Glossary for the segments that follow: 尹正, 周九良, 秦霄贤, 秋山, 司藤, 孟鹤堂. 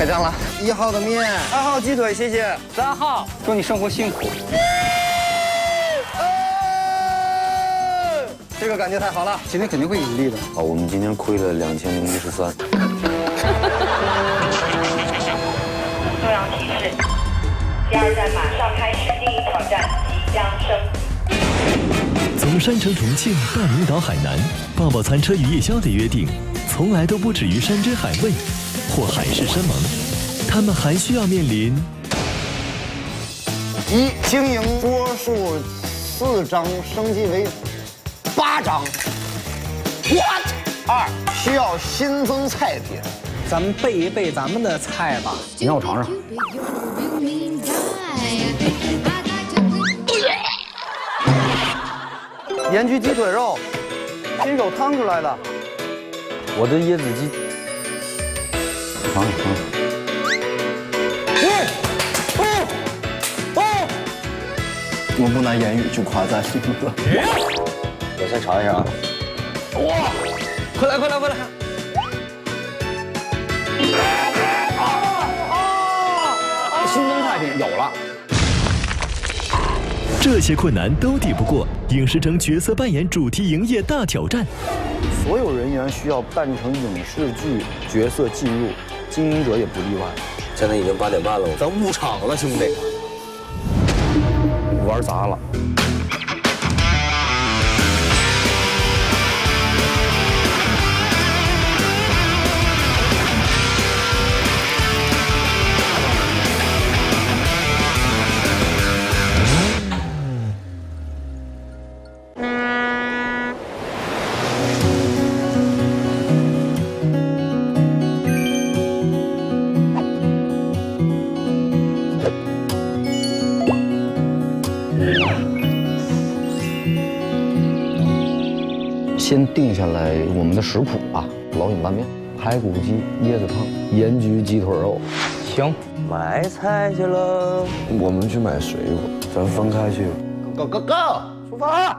开张了，1号的面，2号鸡腿，谢谢。3号，祝你生活幸福。这个感觉太好了，今天肯定会盈利的。好，我们今天亏了2013。重要提示：第2站马上开始，第1挑战即将升级。 从山城重庆到离岛海南，抱抱餐车与夜宵的约定，从来都不止于山珍海味或海誓山盟，他们还需要面临：1、经营桌数4张升级为8张 ；What？ 2、需要新增菜品，咱们背一背咱们的菜吧，你让我尝尝。 盐焗鸡腿肉，亲手烫出来的。我的椰子鸡，尝尝。我不拿言语去夸赞你们。我先尝一下啊。哇！快来快来快来！新增菜品有了。 这些困难都抵不过影视城角色扮演主题营业大挑战。所有人员需要扮成影视剧角色进入，经营者也不例外。现在已经8点半了，咱误场了，兄弟，玩砸了。先定下来我们的食谱吧，老尹拌面、排骨鸡、椰子汤、盐焗鸡腿肉。行，买菜去了。我们去买水果，咱分开去。Go go go go， 出发！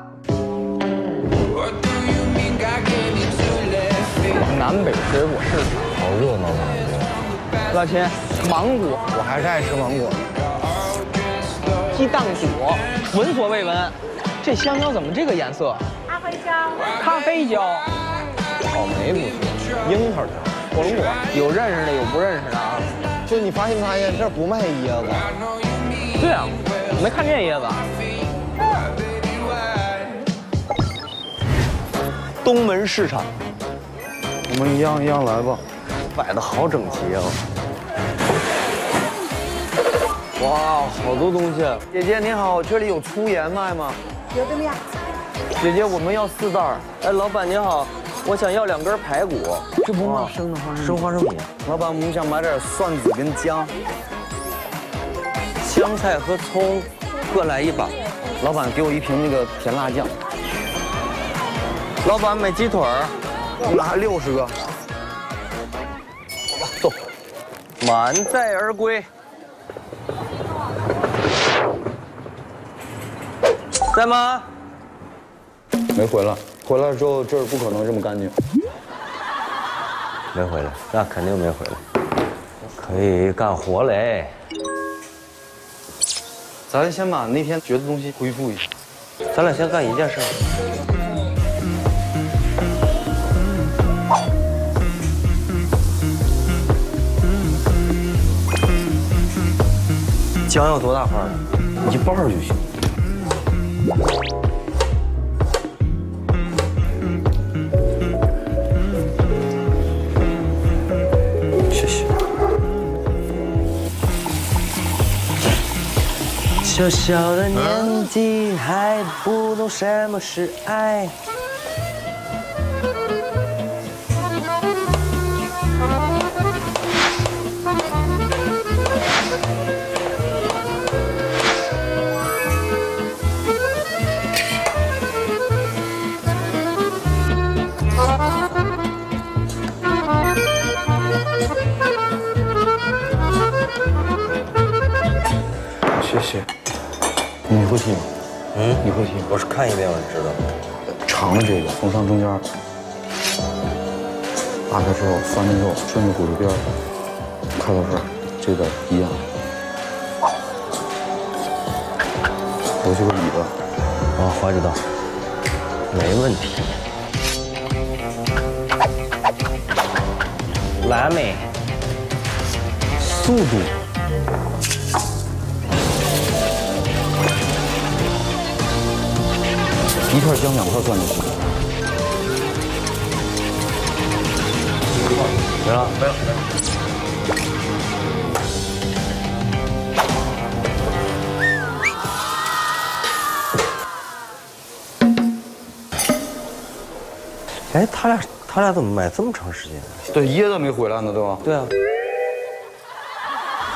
南北水果市场，好热闹啊！老秦，芒果，我还是爱吃芒果。鸡蛋果，闻所未闻，这香蕉怎么这个颜色？ 咖啡胶，草莓不错，樱桃的，火龙果，有认识的有不认识的啊。就你发现没发现这儿不卖椰子？对啊，没看见椰子。东门市场，我们一样一样来吧，摆的好整齐啊！哇，好多东西。姐姐您好，这里有粗盐卖吗？有的呀。 姐姐，我们要4袋。哎，老板您好，我想要2根排骨。这不吗？生的花生，生花生米。老板，我们想买点蒜子跟姜，香菜和葱各来1把。老板，给我1瓶那个甜辣酱。老板，买鸡腿儿，我拿60个。走，满载而归。在吗？ 没回来，回来之后这儿不可能这么干净。没回来，那肯定没回来。可以干活嘞。咱先把那天学的东西恢复一下。咱俩先干一件事。姜要多大块呢？1半就行。 小小的年纪还不懂什么是爱。谢谢。 你会踢吗？嗯，你会踢。我是看一遍我就知道。尝了这个，从上中间拉开之后，翻了之后，顺着骨头边，看看到没有？这边一样。我这边椅子。啊，花知道，没问题。完美，速度。 一块姜，两块蒜就行。没了，没了，没了。哎，他俩怎么买这么长时间？对，椰子没回来呢，对吧？对啊。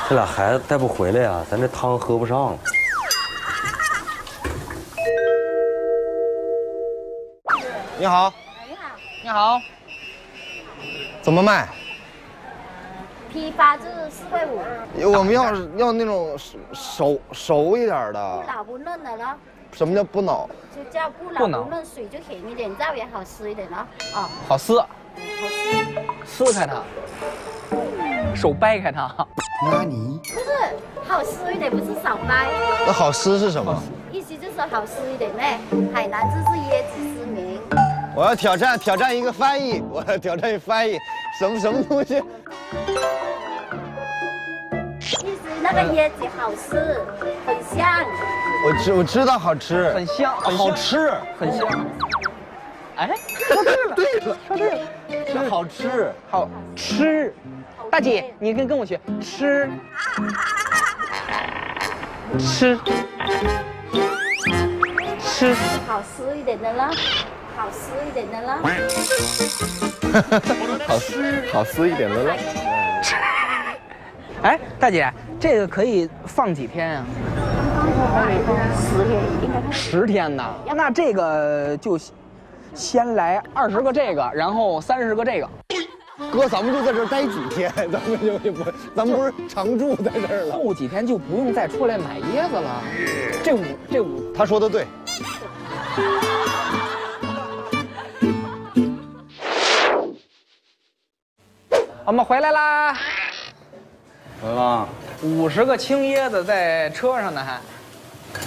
这俩孩子带不回来呀，咱这汤喝不上了。 你好，你好，你好，怎么卖？批发就是4.5。我们要那种熟一点的，不老不嫩的了。什么叫不老？就叫不老不嫩，水就甜一点，肉也好撕一点了。啊，好撕，撕开它，手掰开它。那你不是好撕一点，不是少掰。那好撕是什么？意思就是好撕一点呗。海南自制椰子。 我要挑战一个翻译，我要挑战一个翻译，什么东西？意思那个椰子好吃，很香。我知道好吃，很香，好吃，很香。哎，说对了，说对了，好吃，好吃。大姐，你跟我学吃，吃，吃，好吃一点的啦。 好撕一点的了，好撕一点的了。哎，大姐，这个可以放几天啊？10天，应该10天呢？那这个就先来20个这个，然后30个这个。哥，咱们就在这儿待几天，咱们不是常住在这儿了。后几天就不用再出来买椰子了。这五，他说的对。 我们回来啦！回来啦！50个青椰子在车上呢，还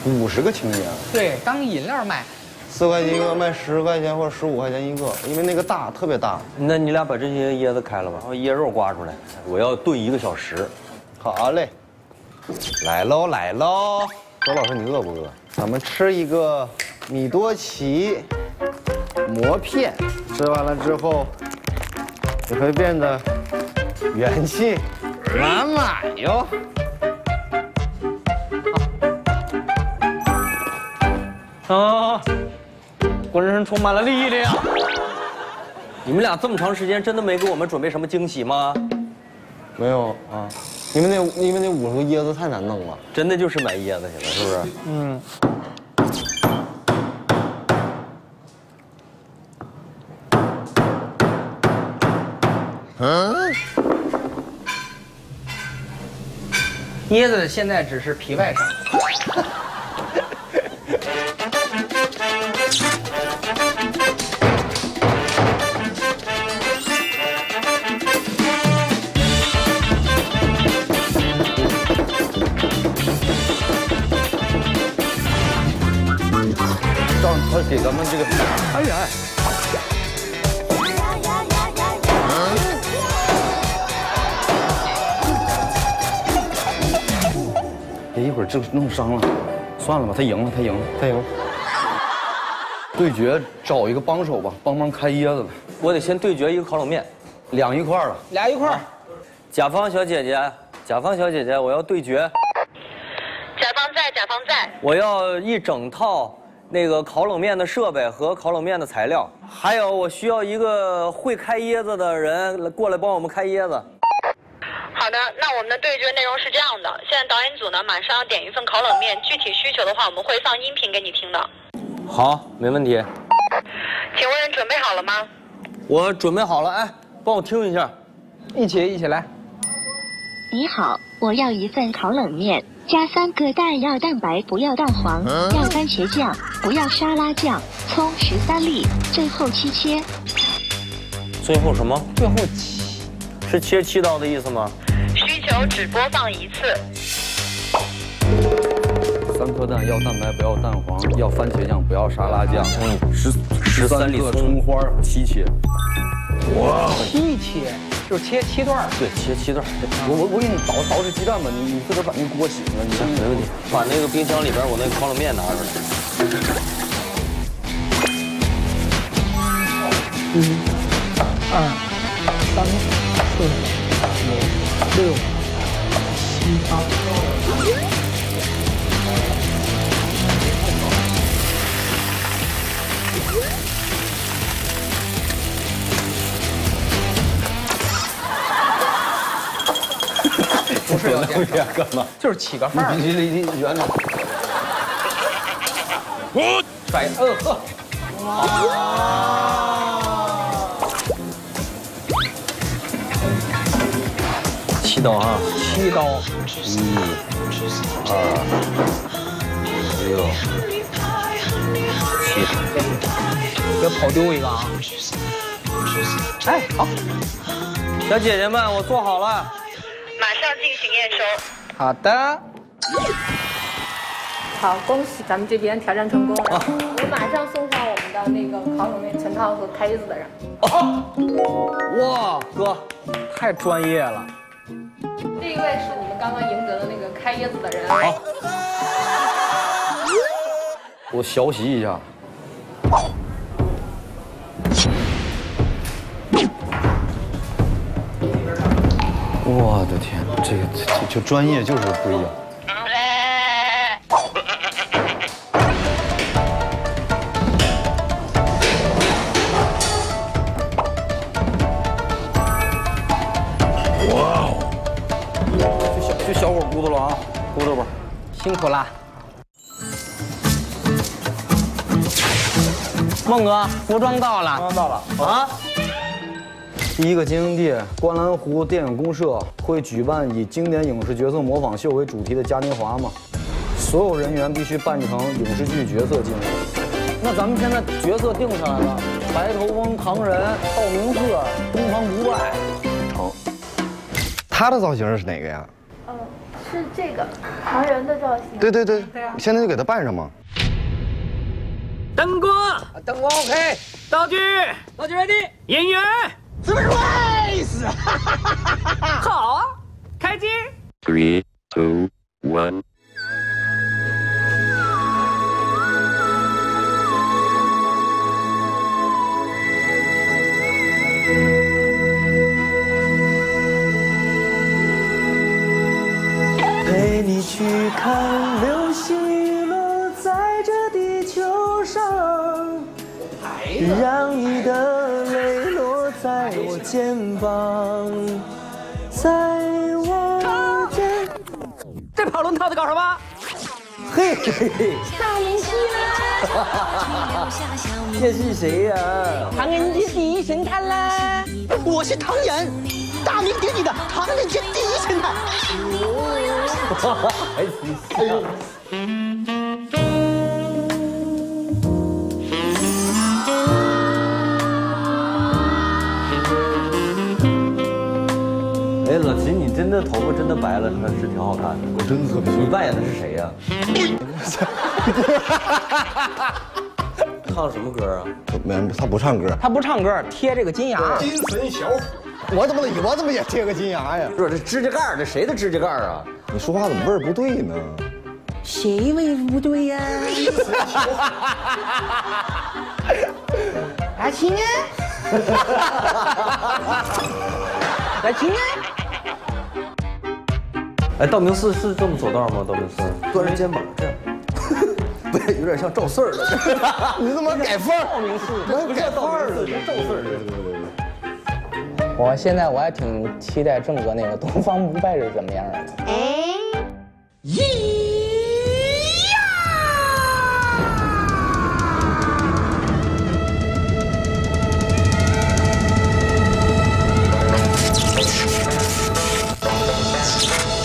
50个青椰子？对，当饮料卖，4块钱一个，卖10块钱或者15块钱一个，因为那个大，特别大。那你俩把这些椰子开了吧，把椰肉刮出来，我要炖1个小时。好嘞，来喽来喽！周老师，你饿不饿？咱们吃一个米多奇馍片，吃完了之后。 你会变得元气满满哟！啊，浑身充满了力量。你们俩这么长时间真的没给我们准备什么惊喜吗？没有啊，你们那50个椰子太难弄了，真的就是买椰子去了，是不是？嗯。 嗯，椰子现在只是皮外伤。让他给咱们这个，哎呀！ 一会儿就弄伤了，算了吧，他赢了。对决找一个帮手吧，帮忙开椰子吧。我得先对决一个烤冷面，俩一块儿。啊、甲方小姐姐，我要对决。甲方在。我要一整套那个烤冷面的设备和烤冷面的材料，还有我需要一个会开椰子的人过来帮我们开椰子。 好的，那我们的对决内容是这样的。现在导演组呢，马上要点一份烤冷面，具体需求的话，我们会放音频给你听的。好，没问题。请问准备好了吗？我准备好了，哎，帮我听一下，一起来。你好，我要一份烤冷面，加3个蛋，要蛋白，不要蛋黄，要番茄酱，不要沙拉酱，葱13粒，最后7切。最后什么？最后切。是切7刀的意思吗？ 是需求只播放一次。三颗蛋，要蛋白不要蛋黄，要番茄酱不要沙拉酱。嗯，13个葱花七切。哇，一切就是切七段。对，切七段。我给你捯饬这鸡蛋吧，你自个把那锅洗了，你没问题。把那个冰箱里边我那个烤冷面拿出来。 1、2、3、4、5、6、7、8。不是要干嘛？就是起个范儿。你圆着。我甩呵。哇。 7刀啊！7刀，1、2、6、7，别跑丢一个啊！哎，好，小姐姐们，我做好了，马上进行验收。好的，好，恭喜咱们这边挑战成功了，我马上送上我们的那个烤冷面全套和开子的人。哦，哇，哥，太专业了。 这一位是你们刚刚赢得的那个开椰子的人。好，我学习一下。我的天，这专业就是不一样。小火咕嘟了啊，咕嘟吧，辛苦啦！孟哥，服装到了，服装到了啊！第一个金鹰地观澜湖电影公社会举办以经典影视角色模仿秀为主题的嘉年华嘛，所有人员必须扮成影视剧角色进入。那咱们现在角色定下来了，白头翁、唐人、道明寺、东方不败。成。他的造型是哪个呀？ 是这个唐人的造型，对对对，对啊，现在就给他扮上嘛。灯光，灯光 OK， 道具 ready， 演员 ，surprise， 好啊，开机。3、2、1。陪你去看流星雨落在这地球上，让你的泪落在我肩膀，在我肩。这跑龙套的搞什么？嘿嘿嘿！大人戏啦！这是谁呀？唐人街第一神探啦！我是唐人。 大名鼎鼎的唐人街第一神探，还挺像。哎，老秦，你真的头发真的白了，是挺好看的。我真的特别喜欢。你扮演的是谁呀？唱什么歌啊？没，他不唱歌。他不唱歌，贴这个金牙。金神小虎。 我怎么也贴个金牙呀？不是这指甲盖儿，这谁的指甲盖儿啊？你说话怎么味儿不对呢？谁味不对呀？来亲啊！来亲啊！哎，道明寺是这么走道吗？道明寺端着肩膀这样，不对，有点像赵四儿了。你怎么改范儿？道明寺不是赵四儿，是赵四儿。对。 我现在还挺期待正哥那个东方不败是怎么样的。哎，咿呀！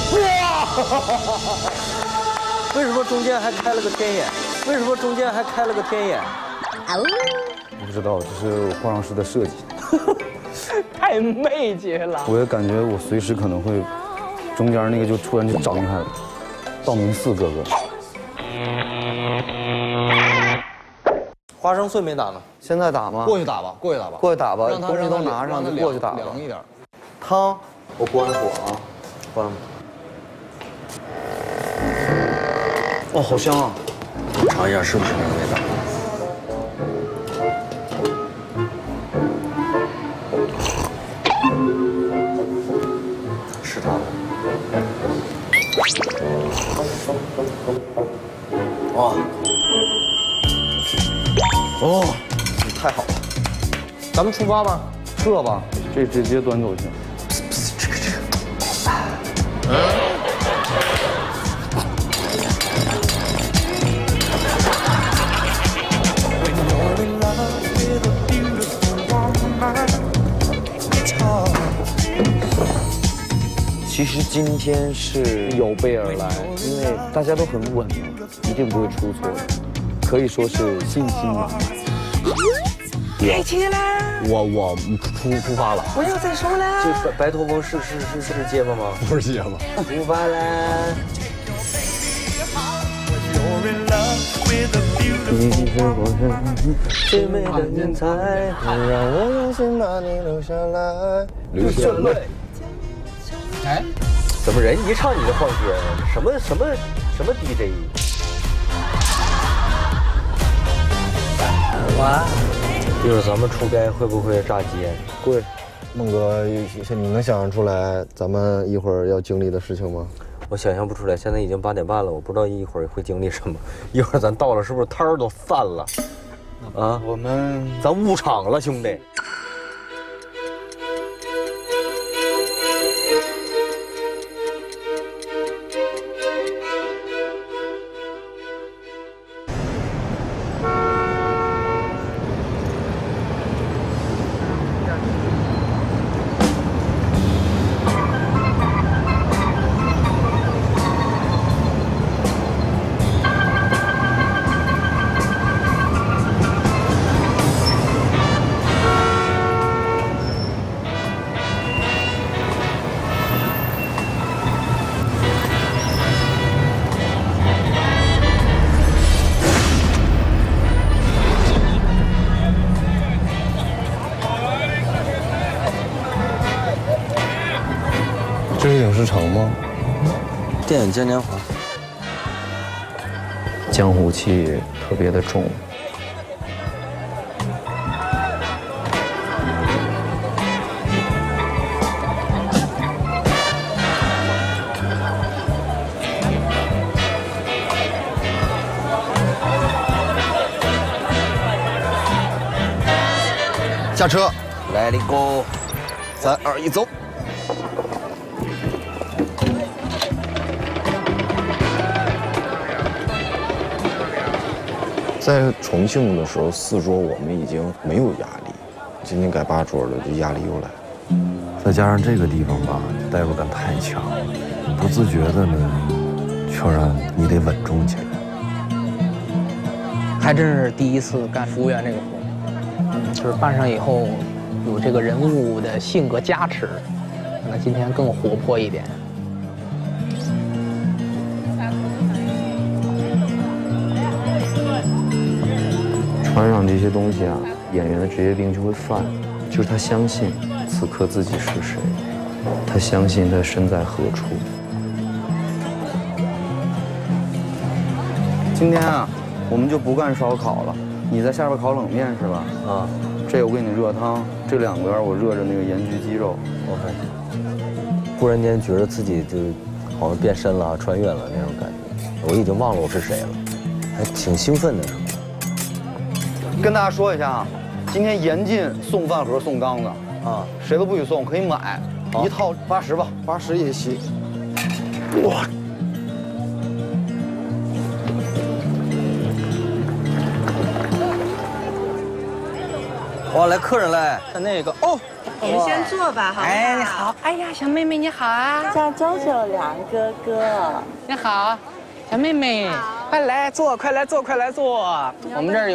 哇！为什么中间还开了个天眼？为什么中间还开了个天眼？哦，我不知道，这是化妆师的设计。太媚气了！我也感觉我随时可能会中间那个就突然就张开了，道明寺哥哥。花生碎没打呢，现在打吗？过去打吧，过去打吧，过去打吧，东西都拿上，就过去打吧。凉一点。汤，我关火啊，关。哦，好香啊！尝一下是不是那个味道？ 哦，太好了，咱们出发吧，撤吧，这直接端走去。其实今天是有备而来，因为大家都很稳了，一定不会出错的。 可以说是信心满满。别提了，我出发了。我又在说了。这白头翁是结巴吗？不是结巴。出发了。一起生活，最美的云彩，让我用心把你留下来。留下来。哎，怎么人一唱你就放歌了？什么 DJ？ 一会儿咱们出街会不会炸街？会。孟哥，你能想象出来咱们一会儿要经历的事情吗？我想象不出来，现在已经8点半了，我不知道一会儿会经历什么。一会儿咱到了，是不是摊儿都散了？啊，咱误场了，兄弟。电影嘉年华，江湖气特别的重。下车，来了go，3、2、1，走。 在重庆的时候，4桌我们已经没有压力，今天改8桌了，就压力又来了。再加上这个地方吧，代入感太强了，不自觉的呢，就让你得稳重起来。还真是第一次干服务员这个活，就是办上以后，有这个人物的性格加持，可能今天更活泼一点。 穿上这些东西啊，演员的职业病就会犯，就是他相信此刻自己是谁，他相信他身在何处。今天啊，我们就不干烧烤了，你在下边烤冷面是吧？啊，这个我给你热汤，这两边我热着那个盐焗鸡肉。OK。忽然间觉得自己就好像变身了、穿越了那种感觉，我已经忘了我是谁了，还挺兴奋的。 跟大家说一下啊，今天严禁送饭盒、送缸子啊，谁都不许送，可以买一套80吧，80也行。哇！哇，来客人嘞，看那个哦，我们先坐吧，好。哎，你好。哎呀，小妹妹你好啊，叫周九良哥哥。你好。小妹妹，快来坐，快来坐，快来坐。我们这儿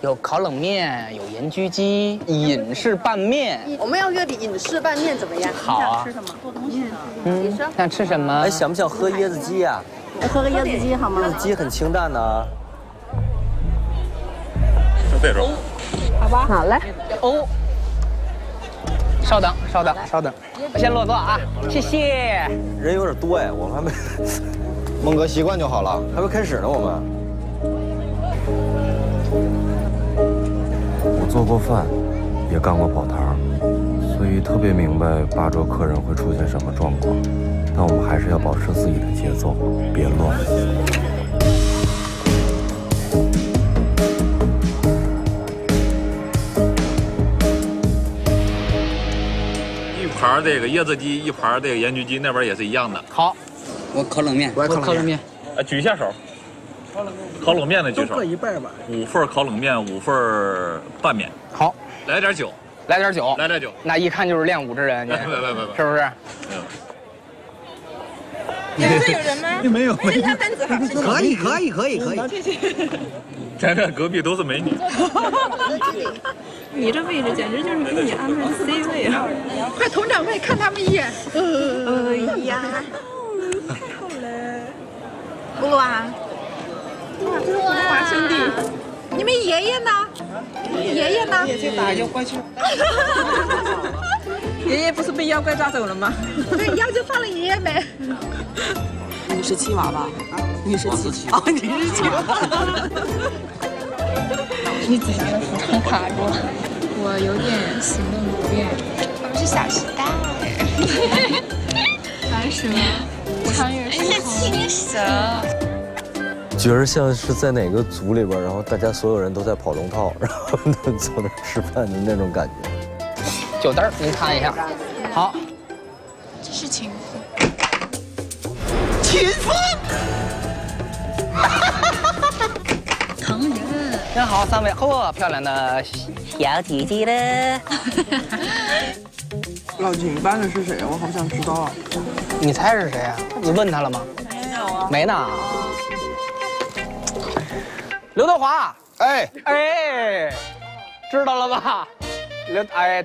有烤冷面，有盐焗鸡，隐式拌面。我们要约的隐式拌面怎么样？好啊。吃什么？做东西呢？你说想吃什么？哎，想不想喝椰子鸡呀？喝个椰子鸡好吗？椰子鸡很清淡呢。就这种。好吧。好嘞。哦。 稍等，稍等，稍等，我先落座啊，谢谢。人有点多哎，我们还没。孟哥习惯就好了，还没开始呢，我们。我做过饭，也干过跑堂，所以特别明白八桌客人会出现什么状况，但我们还是要保持自己的节奏，别乱。 一盘这个椰子鸡，一盘这个盐焗鸡，那边也是一样的。好，我烤冷面，我烤冷面。啊，举一下手。烤冷面，烤冷面的举手。各一半吧。5份烤冷面，5份拌面。好，来点酒，来点酒，来点酒。那一看就是练武之人，你是不是？没有。这有人吗？没有，没有。可以，可以，可以，可以。咱这隔壁都是美女。 你这位置简直就是给你安排的 C 位啊！快，佟掌柜看他们一眼。哎呀，太好了！葫芦娃，哇，这是葫芦娃兄弟。你们爷爷呢？爷爷呢？爷爷打妖怪去。爷爷不是被妖怪抓走了吗？对，妖就放了爷爷呗。你是七娃吧？你是七啊？你是七娃。 你姐姐的服装卡住了，我有点行动不便。我们是《小时代》，白蛇穿越时空，蛇。觉着像是在哪个组里边，然后大家所有人都在跑龙套，然后走那吃饭的那种感觉。酒单您看一下，好。这是情妇。情妇。疼人。 真好，3位，嚯，漂亮的小姐姐了。老秦搬的是谁？我好想知道啊。你猜是谁啊？你问他了吗？没有啊。没呢。刘德华。哎哎，知道了吧？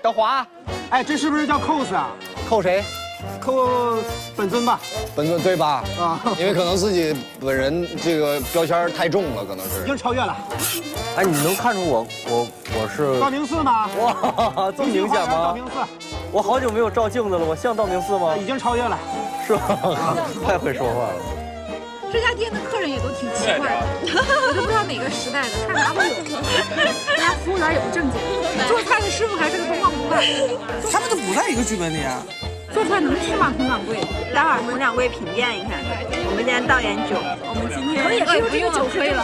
德华。哎，这是不是叫扣子啊？扣谁？扣本尊吧。本尊对吧？啊，因为可能自己本人这个标签太重了，可能是已经超越了。 哎，你能看出我是道明寺吗？哇，这么明显吗？道明寺，我好久没有照镜子了，我像道明寺吗？已经超越了，是吧？太会说话了。这家店的客人也都挺奇怪的，我都不知道哪个时代的，看啥都有。人家服务员也不正经，做菜的师傅还是个东方不败。他们都不在一个剧本里啊。做菜能吃吗？佟掌柜，待会儿佟掌柜品鉴一看。我们今天倒点酒，我们今天也不用酒可以了，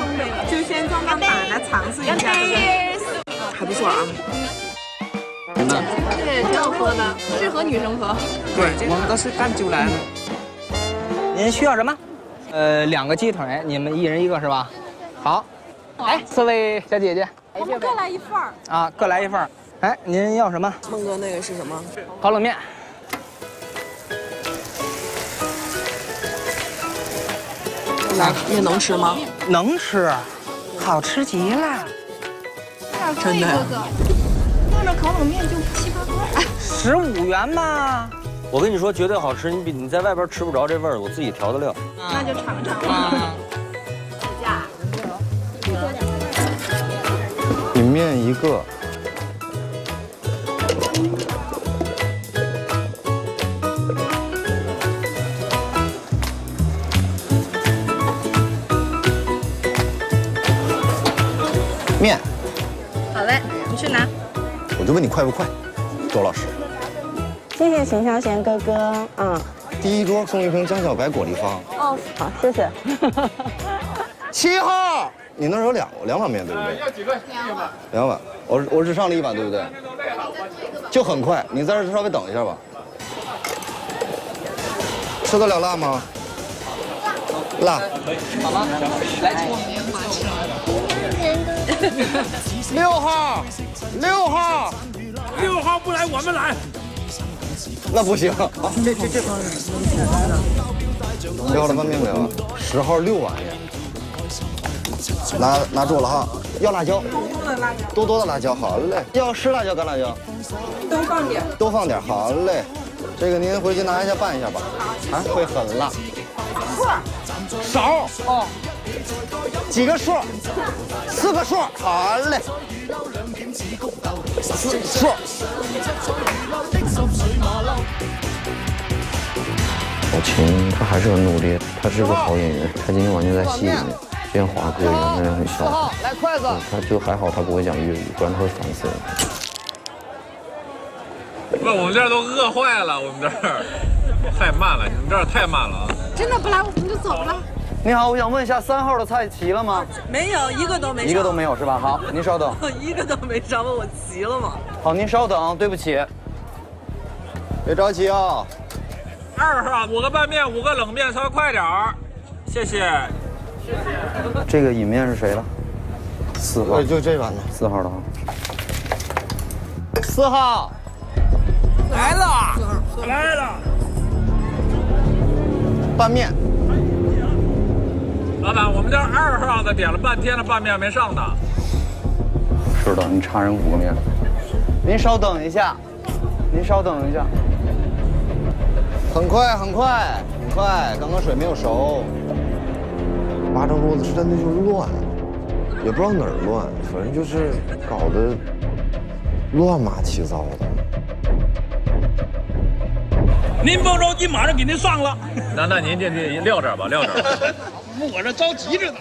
就先装装胆来尝试一下，还不错啊。对，挺好喝的，适合女生喝。对，我们都是干酒来的。您需要什么？2个鸡腿，你们1人1个是吧？好。哎，4位小姐姐，我们各来1份儿。啊，各来1份儿。哎，您要什么？孟哥那个是什么？烤冷面。 那能吃吗？能吃，好吃极了。真的呀？弄着烤冷面就7、8块，15元嘛。我跟你说，绝对好吃，你在外边吃不着这味儿，我自己调的料。那就尝尝吧。底面1个。 面，好嘞，你去拿。我就问你快不快，周老师。谢谢秦霄贤哥哥啊。嗯、第一桌送一瓶江小白果粒方。哦，好，谢谢。7号，你那儿有两碗面对不对？要几个？2碗。2碗，我只上了1碗对不对？就很快，你在这稍微等一下吧。吃得了辣吗？辣。好吗？来，请。 6号，6号，6号不来，我们来。那不行。好，这。要了半命没有？10号6碗面。拿住了哈，要辣椒。多的辣椒，好嘞。要湿辣椒、干辣椒。都放点。好嘞。这个您回去拿一下拌一下吧。啊，会很辣。勺。哦。 几个数？4个数，好嘞。4数。小秦他还是很努力，他是个好演员。他今天完全在戏里面，就像华哥一样，那样很潇洒。来筷子。他就还好，他不会讲粤语，不然他会烦死了。那我们这儿都饿坏了，我们这儿太慢了，你们这儿太慢了啊！真的不来，我们就走了。 你好，我想问一下3号的菜齐了吗？没有，一个都没有是吧？好，您稍等。一个都没上，问我齐了吗？好，您稍等，对不起，别着急啊。2号5个拌面，5个冷面，稍微快点儿，谢谢。谢谢。这个饮面是谁的？4号。就这碗的。4号的哈。4号来了，来了。拌面。 老板，我们这2号的点了半天了，拌面没上呢。是的，你差人5个面。您稍等一下，很快，刚刚水没有熟。八张桌子是真的就是乱，也不知道哪儿乱，反正就是搞得乱码七糟的。您不着急，马上给您上了。那您这撂这儿吧，撂这儿。我这着急着呢，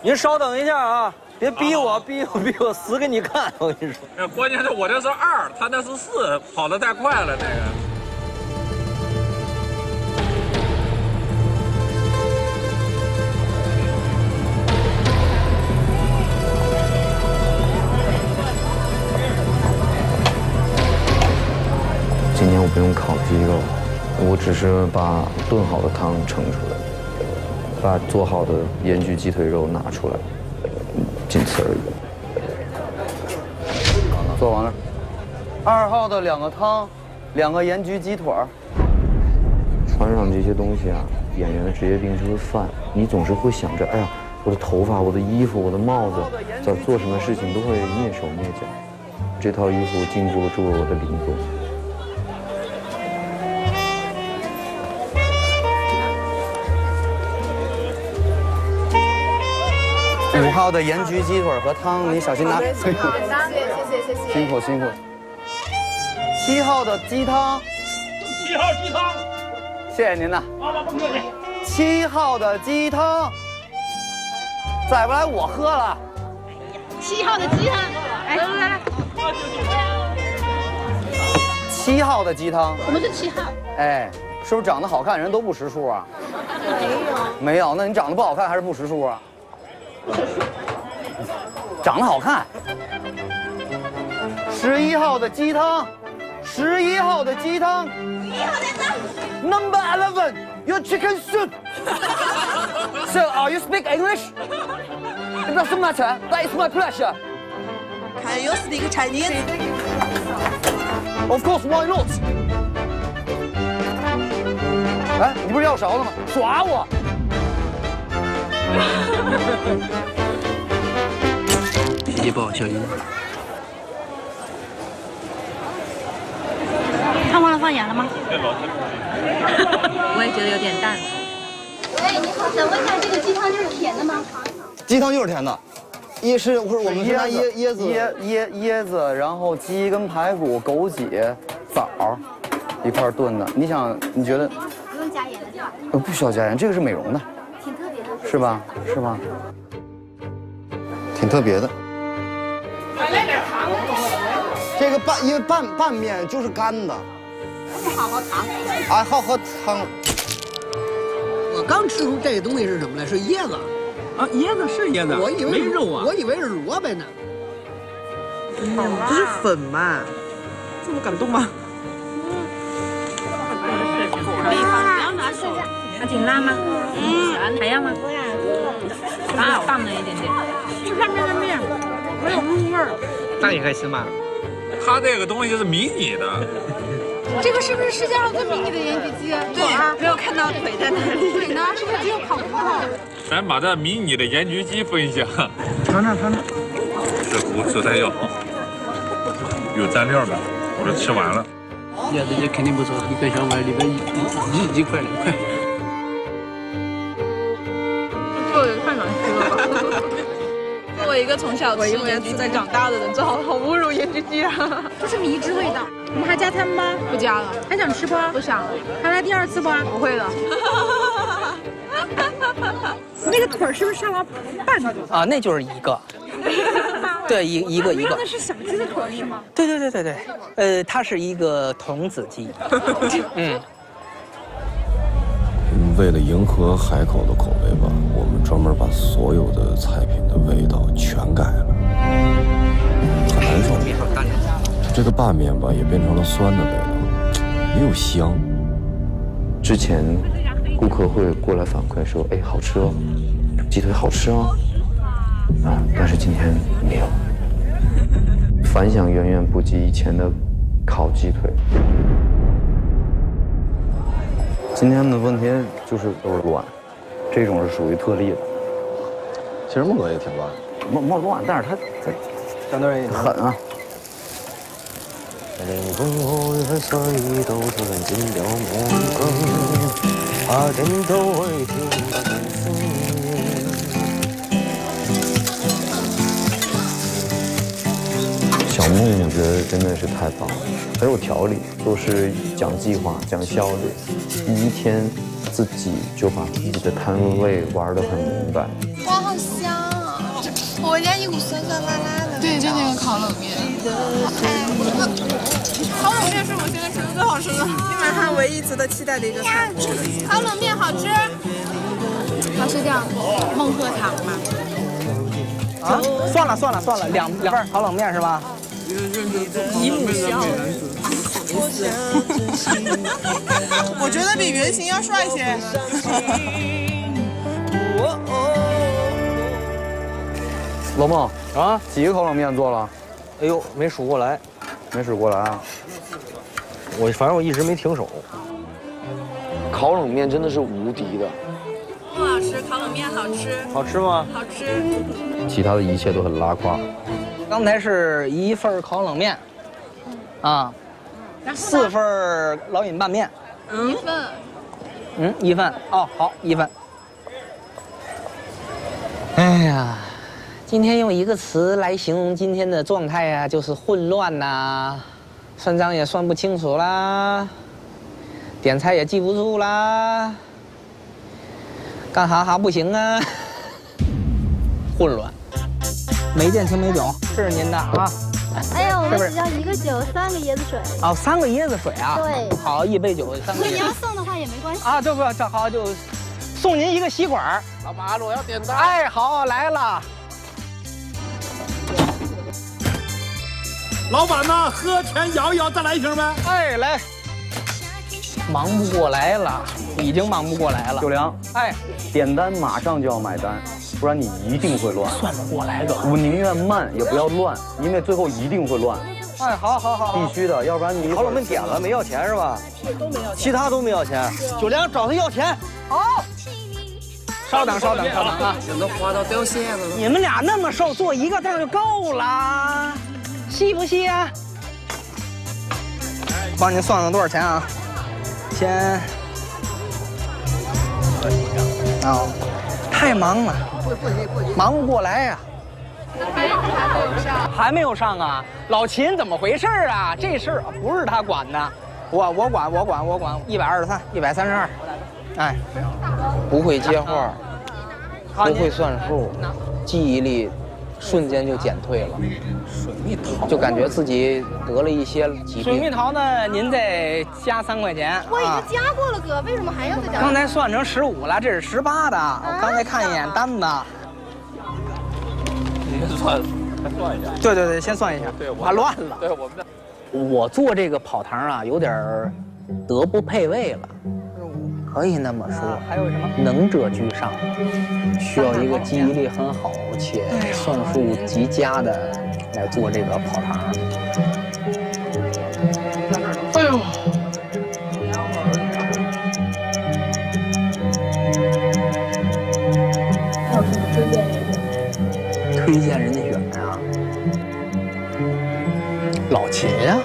您稍等一下啊！别逼我，逼我死给你看！我跟你说，关键是我这是2，他那是4，跑得太快了，这个。今天我不用烤鸡肉，我只是把炖好的汤盛出来。 把做好的盐焗鸡腿肉拿出来，仅此而已。做完了。2号的2个汤，2个盐焗鸡腿。穿上这些东西啊，演员的职业病就是犯。你总是会想着，哎呀，我的头发、我的衣服、我的帽子，在做什么事情都会蹑手蹑脚。这套衣服禁锢住了我的灵魂。 5号的盐焗鸡腿和汤，你小心拿。谢谢，辛苦。7号的鸡汤。7号鸡汤。谢谢您呐。啊，不客气。7号的鸡汤，再不来我喝了。7号的鸡汤，哎，来。7号的鸡汤。我们是7号。哎，是不是长得好看人都不识数啊？没有，那你长得不好看还是不识数啊？ 长得好看。11号的鸡汤，11号的鸡汤。11号的鸡汤。Number 11, your chicken soup. So, are you speak English? It doesn't matter. That is my pleasure. Can you speak Chinese? Of course, why not? 哎，你不是要勺子吗？耍我！ 脾气不好，小心。他忘了放盐了吗？我也觉得有点淡。喂，你好，想问一下，这个鸡汤就是甜的吗？鸡汤就是甜的，我们是拿椰子，然后鸡跟排骨、枸杞、枣一块炖的。你觉得？不用加盐的对吧？不需要加盐，这个是美容的。 是吧？是吧？挺特别的。来点糖。这个因为拌面就是干的。好喝糖。哎，好喝汤。我刚吃出这个东西是什么来？是椰子。啊，椰子是椰子。我以为没肉啊。我以为是萝卜呢。这是粉嘛？这么感动吗？它挺辣吗？还要吗？啊，放了一点点。就上面的面没有入味儿。那你开心吗？它这个东西是迷你的，这个是不是世界上最迷你的盐焗鸡？对啊，没有看到腿在哪里？腿呢？是不是只有烤不好？咱把这迷你的盐焗鸡分一下，尝尝。这胡吃太药，有蘸料的，我都吃完了。椰子鸡肯定不错，一根小碗里边一块2块。肉也太难吃了吧！作为一个从小吃盐焗鸡长大的人，这好侮辱盐焗鸡啊！就是迷之味道。 我们还加餐吗？不加了。还想吃不？不想了。还来第二次不？不会了。那个腿是不是上了半个？啊，那就是一个。对，一个。那是小鸡的腿是吗？对。它是一个童子鸡。嗯。为了迎合海口的口味吧，我们专门把所有的菜品的味道全改了。很难受。 这个拌面吧，也变成了酸的味道，没有香。之前顾客会过来反馈说：“哎，好吃哦，鸡腿好吃哦。”啊，但是今天没有，反响远远不及以前的烤鸡腿。今天的问题就是都是软，这种是属于特例的。其实墨哥也挺软，墨哥软，但是他狠啊。 靈魂愛去衰到最能佔有我居，下頂都去跳不同風。小木我觉得真的是太棒了，很有条理，做事讲计划、讲效率。第一天自己就把自己的摊位玩得很明白。哇，好香啊！我家一股酸酸辣辣的。对，就那个烤冷面。哎。 烤冷面是我现在吃的最好吃的，今晚上唯一值得期待的一个菜。烤冷面好吃，老师叫孟鹤堂吗？啊，算了，两份烤冷面是吧？姨母笑，我觉得比原型要帅些。老孟啊，几个烤冷面做了？哎呦，没数过来。 没数过来啊！反正我一直没停手。烤冷面真的是无敌的。孟老师，烤冷面好吃。好吃吗？好吃。其他的一切都很拉胯。刚才是1份烤冷面，啊，4份老尹拌面。1份。1份。哦，好，1份。哎呀。 今天用一个词来形容今天的状态啊，就是混乱呐，算账也算不清楚啦，点菜也记不住啦，干哈不行啊，混乱。没电青梅酒，这是您的啊。哎呀，我们只要1个酒，3个椰子水。哦，3个椰子水啊。对。好，1杯酒3个。你要送的话也没关系。啊，这不这好就送您1个吸管。老马，我要点单。哎，好来了。 老板呢？喝前摇一摇，再来一瓶呗。哎，来，忙不过来了，已经忙不过来了。九良，哎，点单马上就要买单，不然你一定会乱。算不过来的，我宁愿慢也不要乱，因为最后一定会乱。哎，好，必须的，要不然你好冷面点了没要钱是吧？都没要，其他都没要钱。九良找他要钱。好，稍等啊！钱都花到凋谢了。你们俩那么瘦，做一个凳就够了。 细不细啊？帮您算算多少钱啊？先，啊，太忙了，忙不过来呀。还没有上啊？老秦怎么回事啊？这事儿不是他管的，我管，123，132，哎，不会接话，不会算数，记忆力。 瞬间就减退了，水蜜桃就感觉自己得了一些疾病。水蜜桃呢，您再加3块钱。我已经加过了，哥，为什么还要再加？刚才算成15了，这是18的。我刚才看一眼单子。您算一下。对，先算一下。对，我乱了。对，我们的。我做这个跑堂啊，有点德不配位了。 可以那么说，还有什么能者居上，需要一个记忆力很好且算术极佳的来做这个跑堂。哎呦，谁呀？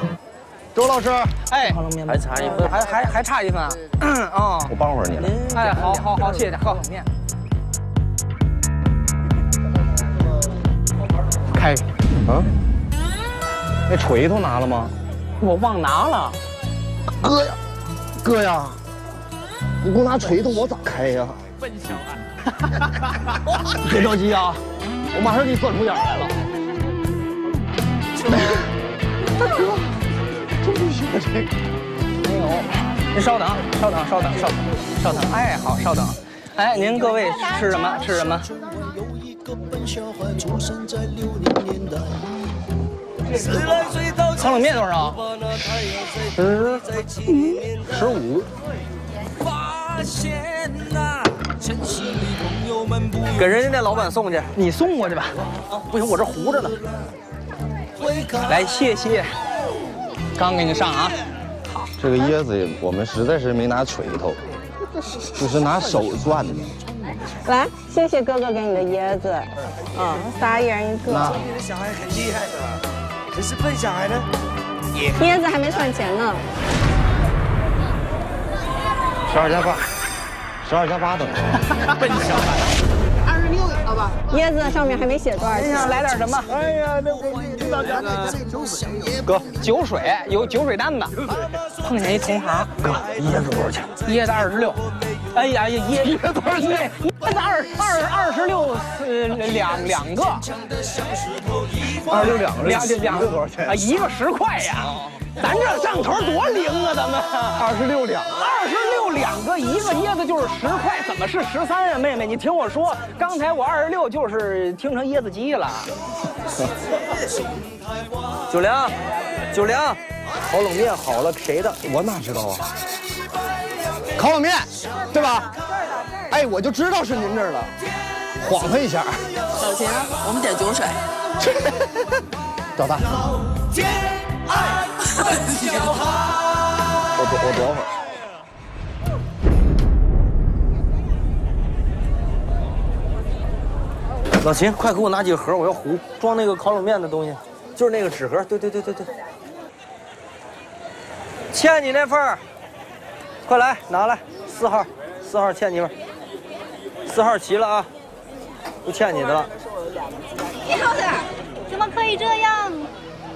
周老师，哎，还差一分，还差一分啊！啊，我帮会儿你了。哎，好，谢谢，喝口面。开，啊？那锤头拿了吗？我忘拿了。哥呀，哥呀，你给我拿锤头，我咋开呀？笨小子！别着急啊，我马上给你钻出眼来了。 大哥，真不行，我这个没有。您稍等，稍等。哎，好，稍等。哎，您各位吃什么？吃什么？烤冷面多少？15。给人家那老板送去，你送过去吧。不行，我这糊着呢。 来，谢谢，刚给你上啊。好，这个椰子我们实在是没拿锤头，就是拿手攥的。来，谢谢哥哥给你的椰子，嗯，仨一人一个。那你的小孩很厉害的，可是笨小孩呢？椰子还没算钱呢。12+8，12+8 等于笨小孩。 好吧，椰子上面还没写多少钱，来点什么？哎呀，那我领导家那哥，酒水有酒水单子，碰见一同行，哥，椰子多少钱？椰子26。哎呀呀，椰子多少钱？椰子26，两个。26两个多少钱？啊，一个10块呀，咱这上头多灵啊，咱们。26两。26两个，一个椰子就是10块，怎么是13啊？妹妹，你听我说，刚才我26就是听成椰子鸡了。九零，烤冷面好了，谁的？我哪知道啊？烤冷面，对吧？哎，我就知道是您这儿了，晃他一下。小秦，我们点酒水。老大。我躲会儿。 老秦，快给我拿几个盒，我要糊装那个烤冷面的东西，就是那个纸盒。对，欠你那份儿，快来拿来。4号，欠你份儿。4号齐了啊，不欠你的了。你好点，怎么可以这样？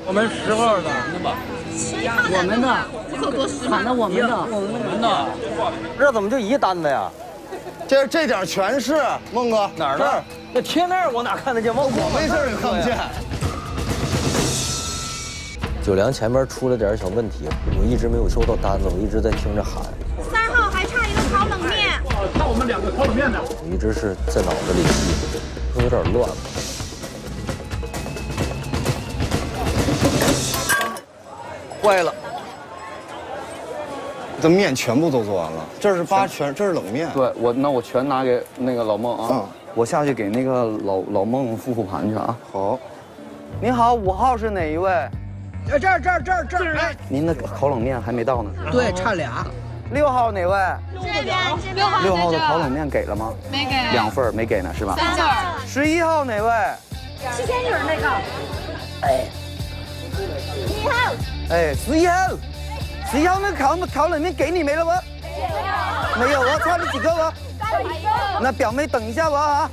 我们10号的，我们的，凑多10吗？那我们的，这怎么就一单子呀？这点全是孟哥哪儿的？ 那贴那儿我哪看得见？我没事也看不见。九良前面出了点小问题，我一直没有收到单子，我一直在听着喊。3号还差一个烤冷面。看我们两个烤冷面的。一直是在脑子里记着，会有点乱了。坏了，这面全部都做完了。这是8全，这是冷面。对我，那我全拿给那个老孟啊。嗯 我下去给那个老孟复复盘去啊！好，您好，5号是哪一位？这儿。哎，您的烤冷面还没到呢。对，差俩。6号哪位？这边。6号的烤冷面给了吗？没给。2份没给呢，是吧？3份。11号哪位？7000人那个。哎。11号。哎，11号。11号那烤冷面给你没了吗？没有。我差了几个吗？ 那表妹等一下我啊！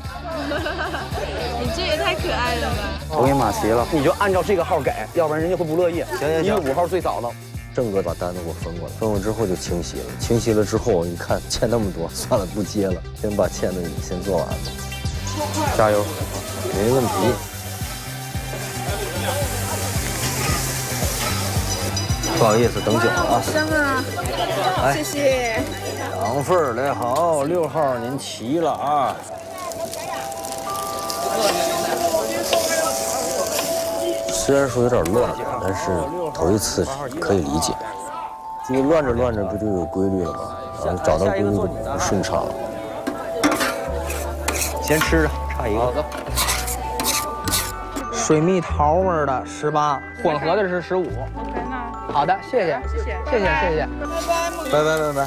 你这也太可爱了吧！我给你码齐了，你就按照这个号给，要不然人家会不乐意。行，因为5号最早了。郑哥把单子给我分过来，分过之后就清晰了。清晰了之后，你看欠那么多，算了，不接了，先把欠的你先做完了。加油，没问题。不好意思，等久了啊。好香啊！谢谢。 2份来好，6号您齐了啊！虽然说有点乱，但是头一次可以理解。你乱着乱着不就有规律了吗？然后找到规律就不顺畅了。先吃着，差一个。好的。水蜜桃味的18，混合的是15。好的，谢谢。拜拜。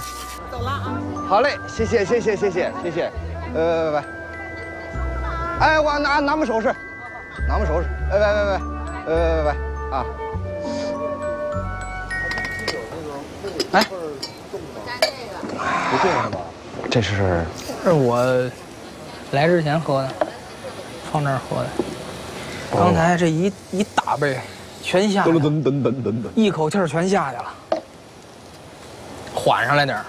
好嘞，谢谢，拜。哎，我拿不收拾，拿不收拾，拜拜啊！不对是吧？这是？是我来之前喝的，放这儿喝的。刚才这一大杯，全下去了，一口气儿全下去了，缓上来点儿。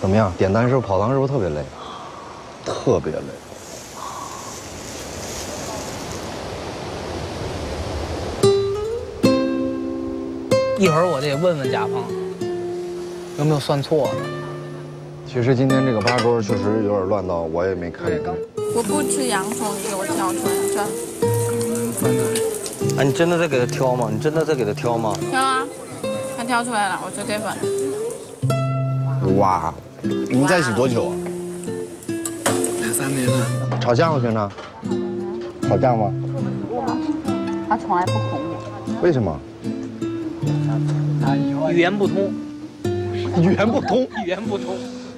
怎么样？点单时候跑堂是不是特别累？特别累。 一会儿我得问问甲方有没有算错了。其实今天这个八桌确实有点乱到，我也没看明白。我不吃洋葱，给我挑出来。这，哎，你真的在给他挑吗？挑啊，他挑出来了，我绝对粉。哇，你们在一起多久啊？2、3年了。吵架吗？平常？吵架吗？他从来不哄我。为什么？ 语言不通，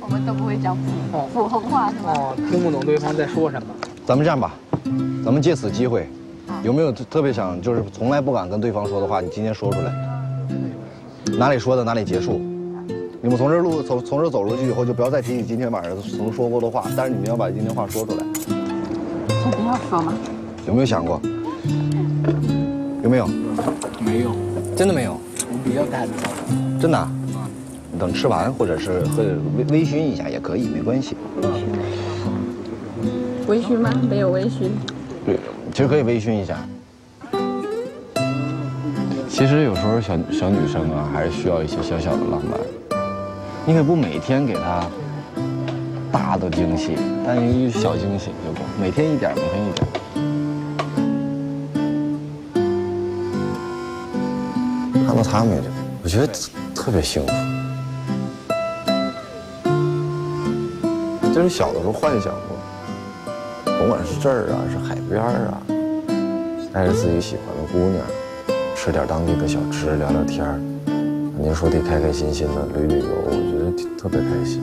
我们都不会讲普通话是吧？哦，听不懂对方在说什么。咱们这样吧，咱们借此机会，有没有特别想就是从来不敢跟对方说的话？你今天说出来，哪里说的哪里结束。你们从这走出去以后，就不要再提你今天晚上曾说过的话，但是你们要把今天话说出来。确定要说吗？有没有想过？有没有？没有，真的没有。 比较淡的，真的、啊。你等吃完，或者是微醺一下也可以，没关系。微醺吗？没有微醺。对，其实可以微醺一下。其实有时候小女生啊，还是需要一些小小的浪漫。你可不每天给她大的惊喜，但一个小惊喜就够，每天一点，每天一点。 看到他们，我觉得特别幸福。就是小的时候幻想过，甭管是这儿啊，是海边啊，带着自己喜欢的姑娘，吃点当地的小吃，聊聊天儿，您说得开开心心的旅游，我觉得特别开心。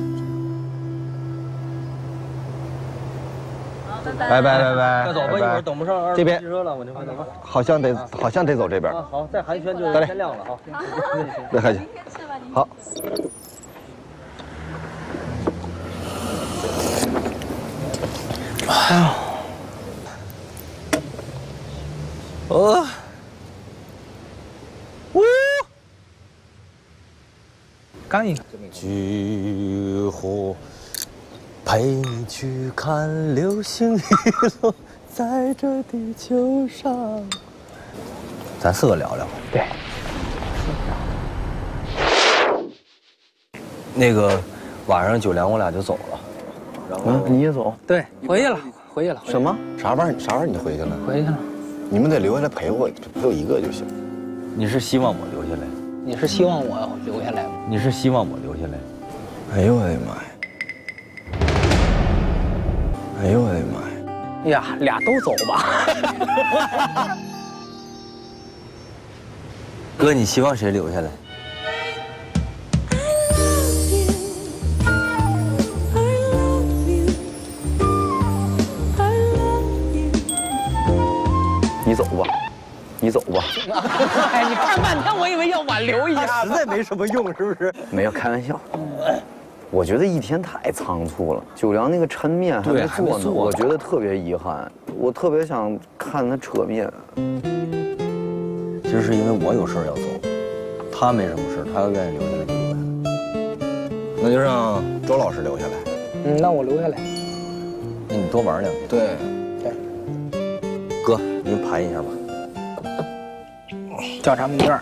拜拜，快走吧，一会儿等不上这边汽车了，我就快走吧。好像得走这边。好，再寒暄就天亮了哈。别客气。好。哎呦，干一个。菊花。 陪你去看流星雨落在这地球上。咱四个聊聊。对。那个晚上9点我俩就走了。嗯，你也走？对，回去了，什么？啥玩意儿？你回去了？回去了。你们得留下来陪我，陪我一个就行。你是希望我留下来？你是希望我留下来吗？哎呦我的妈呀！ 哎呦我的妈呀！哎呀，俩都走吧。哥，你希望谁留下来？你走吧，哎，你看半天，我以为要挽留一下，实在没什么用，是不是？没有，开玩笑。 我觉得一天太仓促了，九良那个抻面还没做呢，我觉得特别遗憾。我特别想看他扯面。其实是因为我有事要走，他没什么事，他要愿意留下来就留下来。那就让周老师留下来。嗯，那我留下来。那你多玩两天。对。对。哥，您盘一下吧。调查问卷。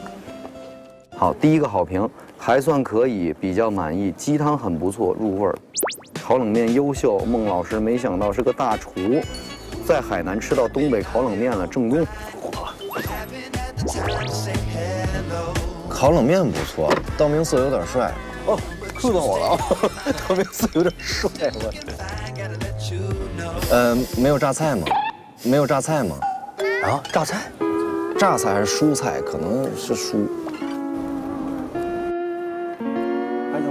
好，第一个好评。 还算可以，比较满意。鸡汤很不错，入味儿。烤冷面优秀，孟老师没想到是个大厨，在海南吃到东北烤冷面了，正宗。烤冷面不错，道明寺有点帅。哦，触动我了啊！道明寺有点帅了。没有榨菜吗？啊，榨菜？榨菜还是蔬菜？可能是蔬。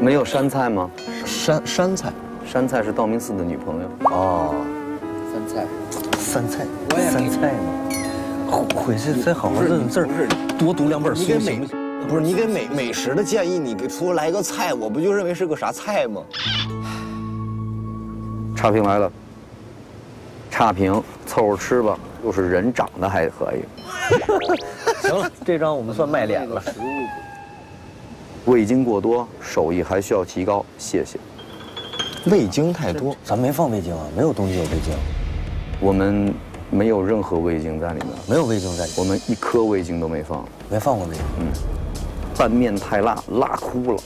没有山菜吗？山菜，山菜是道明寺的女朋友。哦，山菜，山菜吗？回去再好好认认字儿，多读2本书行不行？不是你给美食的建议，你给厨师来个菜，我不就认为是个啥菜吗？差评来了，差评凑合吃吧，又是人长得还可以。行了，这张我们算卖脸了。味精过多，手艺还需要提高。谢谢。味精太多，咱没放味精啊，没有东西有味精。我们。 没有任何味精在里面，没有味精在里面，我们一颗味精都没放，没放过味精。嗯，拌面太辣，辣哭了，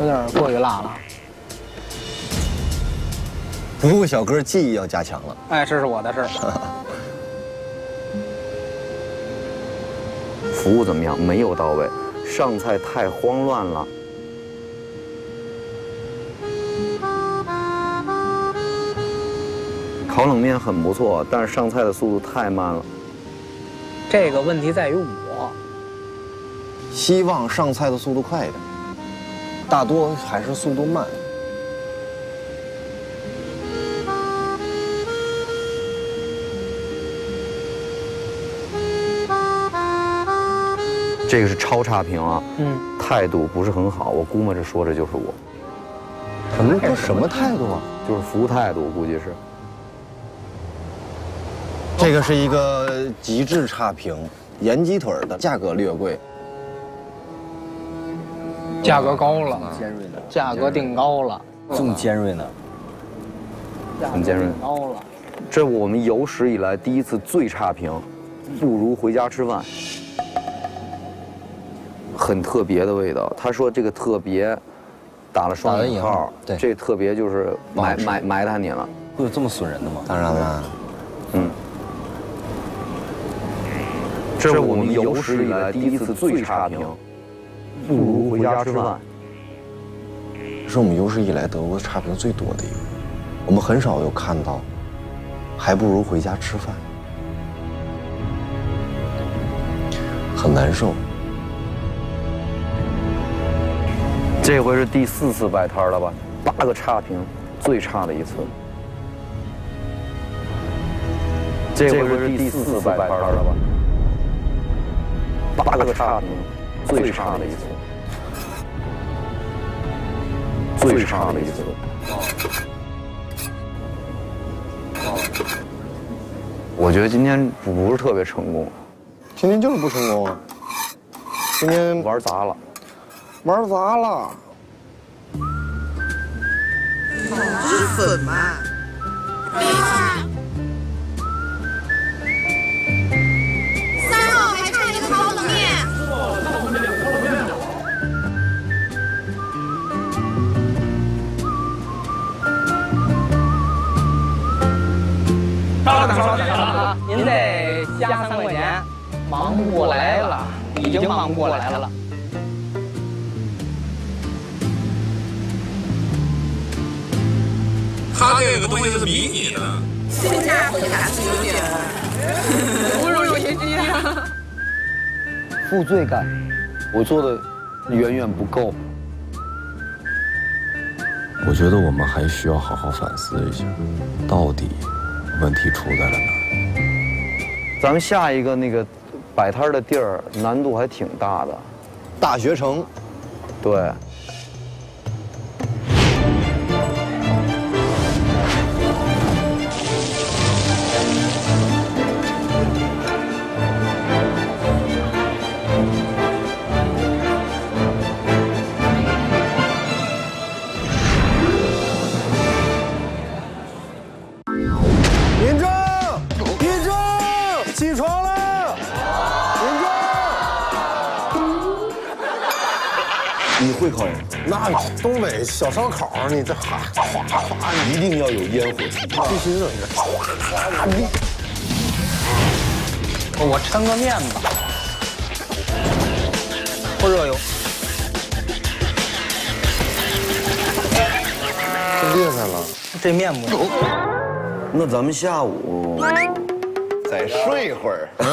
有点过于辣了。不过小哥记忆要加强了。哎，这是我的事儿。服务怎么样？没有到位，上菜太慌乱了。 烤冷面很不错，但是上菜的速度太慢了。这个问题在于我，希望上菜的速度快一点，大多还是速度慢。这个是超差评啊，嗯，态度不是很好，我估摸着说着就是我。什么态度啊？就是服务态度，我估计是。 这个是一个极致差评，盐鸡腿的价格略贵，价格高了，尖锐的，价格定高了，更尖锐呢，很尖锐，高了。这我们有史以来第一次最差评，不如回家吃饭，很特别的味道。他说这个特别，打了双引号，对，这特别就是埋汰你了，会有这么损人的吗？当然了，嗯。 这是我们有史以来第一次最差评，不如回家吃饭。是我们有史以来得过差评最多的一个，我们很少有看到，还不如回家吃饭，很难受。这回是第4次摆摊了吧？8个差评，最差的一次。 这回是第4次摆摊了吧？ 8个差评，最差的一次，最差的一次。我觉得今天不是特别成功，今天就是不成功啊！今天玩砸了，玩砸了。这是粉吗？对啊。 您得加3块钱，忙不过来了，已经忙不过来了。他这个东西是迷你的，性价比还是有点，不如有些低啊。负罪感，我做的远远不够。我觉得我们还需要好好反思一下，到底。 问题出在了哪儿？咱们下一个那个摆摊的地儿难度还挺大的，大学城。对。那东北小烧烤，你这哗哗哗，一定要有烟火气，必须的。我抻个面吧，不热油。这裂开了，这面不行。那咱们下午再睡一会儿。嗯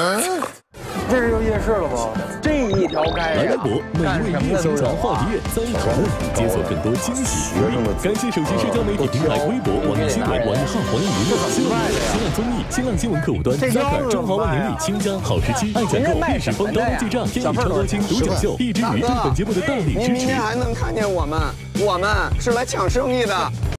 这是又夜市了吗？这一条街啊！来微博，每位夜香肠话题在讨论，解锁更多惊喜福利。感谢手机社交媒体平台微博、网易新闻、网易号、网易云、新浪娱乐、新浪综艺、新浪新闻客户端、Zapp、中华万能力、新疆好时机、爱抢购、历史风刀记账、天宇超高清独角秀，一只鱼对本节目的大力支持。明天还能看见我们，我们是来抢生意的。